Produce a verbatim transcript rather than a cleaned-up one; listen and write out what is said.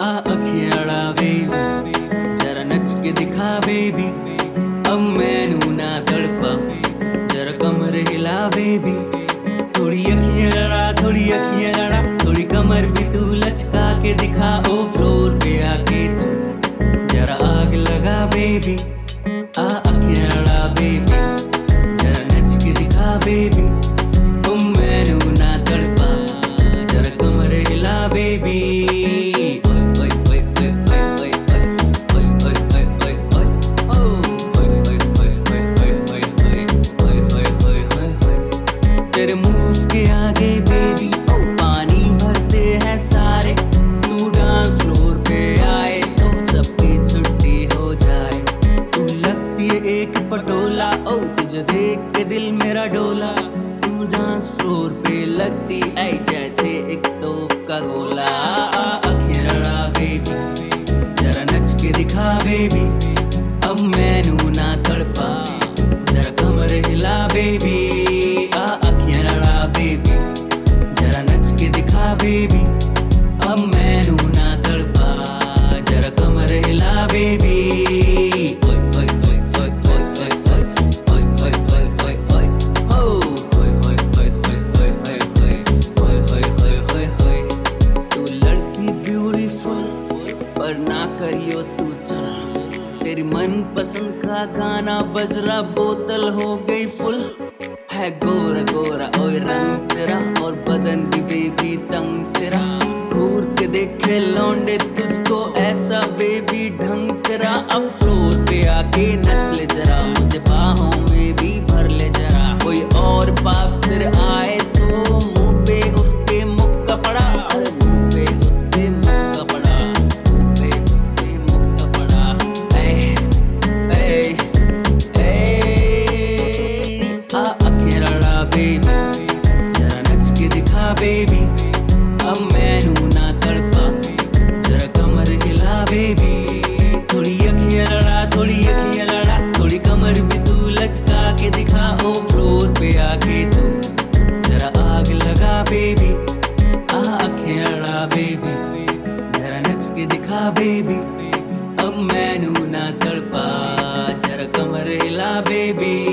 आ अखियां ला बेबी, जरा नच के दिखा बेबी, अब मैनू ना तड़पा, जरा कमर हिला बेबी। थोड़ी अखियां लड़ा, थोड़ी अखियां लड़ा, थोड़ी कमर भी तू लचका के दिखा। ओ फ्लोर पे आके तू जरा आग लगा बेबी। आ अखियां लड़ा बेबी, जरा नच के दिखा बेबी, तुम मैनू ना तड़पा, जरा कमर हिला बेबी। तेरे मूव्स के आगे बेबी पानी भरते हैं सारे। तू डांस फ्लोर पे आए तो सबकी छुट्टी हो जाए। तू लगती है एक पटोला, ओ तुझे देख के दिल मेरा डोला। तू डांस फ्लोर पे लगती है जैसे एक तोप का गोला। अखियां लड़ा बेबी, जरा नच के दिखा बेबी, अब मैनू ना तड़पा, जरा कमर हिला बेबी। बेबी जरा नच के दिखा बेबी, अब मैनू ना तड़पा, जरा कमर हिला बेबी। तू लड़की ब्यूटीफुल पर ना करियो तू चल। तेरी मनपसंद का गाना बज रहा, बोतल हो गई फुल। है गोरा गोरा और रंग तेरा, और बदन भी बेबी तंग तेरा। घूर के देखे लौंडे तुझको ऐसा बेबी ढंग तेरा। अब फ्लोर पे आके नच ले जरा, मुझे बाहों में भी भर ले जरा। कोई और पास फिर आए तो मुंह पे उसके मुक्का पड़ा। अरे मुंह पे उसके मुक्का पड़ा, मुंह पे उसके मुक्का पड़ा। ऐ ऐ ऐ बेबी जरा नच के दिखा बेबी, अब मैनू ना तड़पा, जरा कमर हिला बेबी। थोड़ी अखियां लड़ा, थोड़ी अखियां लड़ा, थोड़ी कमर भी तू लचका के दिखा। ओ फ्लोर पे आके तू जरा आग लगा बेबी। आ अखियां लड़ा बेबी, जरा नच के दिखा बेबी, अब मैनू ना तड़पा, जरा कमर हिला बेबी।